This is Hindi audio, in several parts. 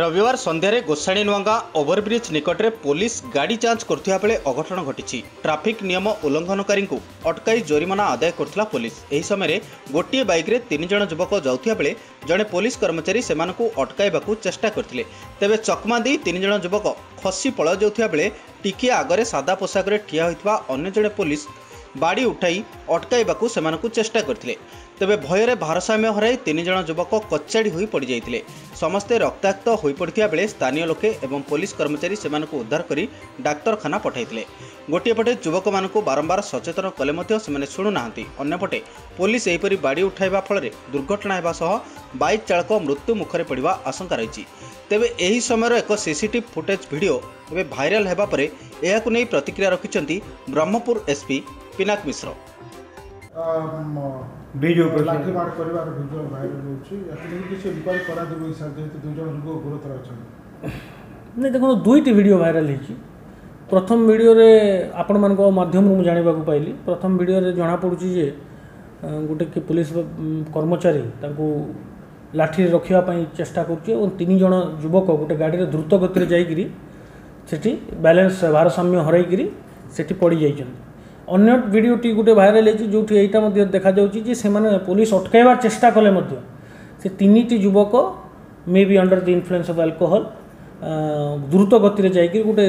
रविवार संध्यारे गोसाणी नुआंगा ओवरब्रिज निकटरे पुलिस गाड़ी जांच करथिया बेले अघटन घटी। ट्राफिक नियम उल्लंघनकारी को अटकाई जोरिमाना आदाय करथिला पुलिस। एही समयरे गोटे बाइक रे तीन जण युवक जाउथिया बेले जणे पुलिस कर्मचारी सेमानकु अटकाइबाकु चेष्टा करथिले। तेबे चकमा देई तीन जण युवक खसी पळाइ जाउथिया बेले टिके आगरे सादा पोशाक रे ठिया होइथिबा अन्य जणे पुलिस बाड़ी उठाई अटकाइबाकु सेमानकु चेष्टा करथिले। तेबे भयर भारसाम्य हराई तीन जण युवक कच्चाड़ी होई पड़ी जाइतिले। समस्ते रक्ताक्त होई पड़िथिया बेले स्थानीय लोके एवं पुलिस कर्मचारी सेमानकु उद्धार करी डाक्तरखाना पठाइतिले। गोटे पटे युवक मानकु बारंबार सचेतन कले मध्य सेमाने शुणुनाहांती। अन्यपटे पुलिस एहिपरि बाड़ी उठाइबा फलरे दुर्घटना हेबा सह बाइक चालक मृत्यु मुखरे पड़िबा आशंका रहिछि। तेबे एही समयर एक सीसीटीवी फुटेज भिडियो एबे भाइराल हेबा परे एहाकु नै प्रतिक्रिया रखिसेंती ब्रह्मपुर एसपी पिनाक मिश्र। वीडियो लाठी मार कर वीडियो वायरल होची अखनी किसी इन्क्वायरी करा दिबो सर जेतु दु जन लोग गुरुतर अछि नै देखो दुईटी वीडियो वायरल हिची। प्रथम वीडियो रे आपण मन को माध्यम रु जानिबा को पाइली। प्रथम वीडियो रे जणा पडुची जे गुटे के पुलिस कर्मचारी ताकू लाठी रखिया पई चेष्टा करची और तीन जण युवक गुटे गाडी रे द्रुत गति रे जाई गिरी सेठी बैलेंस भारसाम्य हराई गिरी सेठी पड़ी जाई जन। अन्य भिडटी गोटे भाइराल जो ये देखा जा पुलिस अटकैबार चेष्टा कले से तीन युवक may be under the influence of alcohol द्रुत गति जाकि गोटे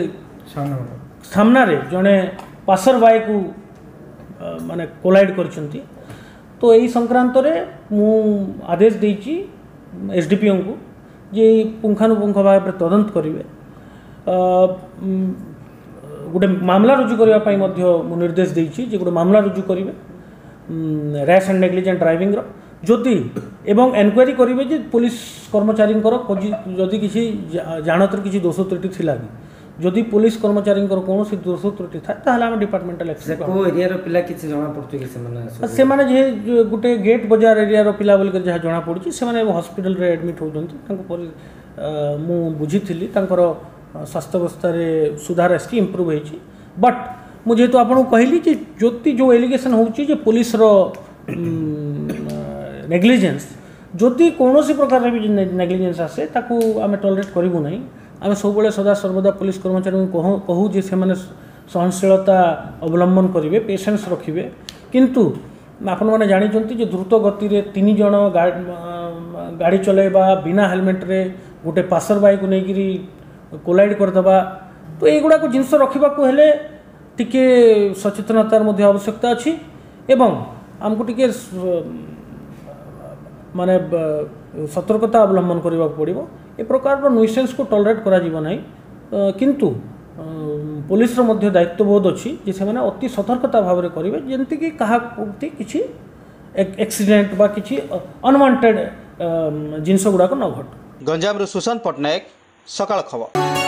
सामना जड़े पासर बाय को माने कोलाइड कर। तो यही संक्रांत रे मु आदेश देछि एसडीपीओ को जे पुंखानुपुंख भाव तदंत करेंगे। गोटे मामला रुजु करने निर्देश देछि जे गोटे मामला रुजु करेंगे रैश एंड नेग्लिजेंट ड्राइविंग जदि एवं एनक्वायरी करेंगे जे पुलिस कर्मचारी जदि किसी जानतर किसी दोष त्रुटि थी जदि पुलिस कर्मचारी कौन से दोष त्रुटि था डिपार्टमेंटाल एक्शन से गोटे गेट बजार एरिया पिला बोलकर जहाँ जनापड़ी से हस्पिटाल एडमिट होती मु बुझी स्वास्थ्य अवस्था सुधार आसकी इम्प्रूव होती। बट मुझे तो आपको कहली ज्योति जो एलिगेसन हो पुलिस नेग्लिजेंस जदि कौन सी प्रकार भी नेग्लिजेंस आसे ताकू आम टॉलरेट करूँ ना। आम सब सदा सर्वदा पुलिस कर्मचारी कहूँ जे से सहनशीलता अवलंबन करेंगे पेशेंस रखिए किंतु आपण मैंने जानते द्रुत गति में तीन जन गाड़ी चलैवा बिना हेलमेट रे गोटे पासर बाइक को लेकर कोलाइड करदबा तो युवा जिन रखा टी सचेतनतार आवश्यकता अच्छी एवं आमको टी माने सतर्कता अवलंबन करने को पड़ो। ए प्रकार नुइसेंस को टॉलरेट करा किंतु पुलिस दायित्वबोध अच्छी से अति सतर्कता भाव में करेंगे जमती कि क्या किसी एक्सीडेंट बा कि अनवांटेड जिनस गुड़ाक न घट। गंजाम सुशांत पटनायक, सकाल खबर।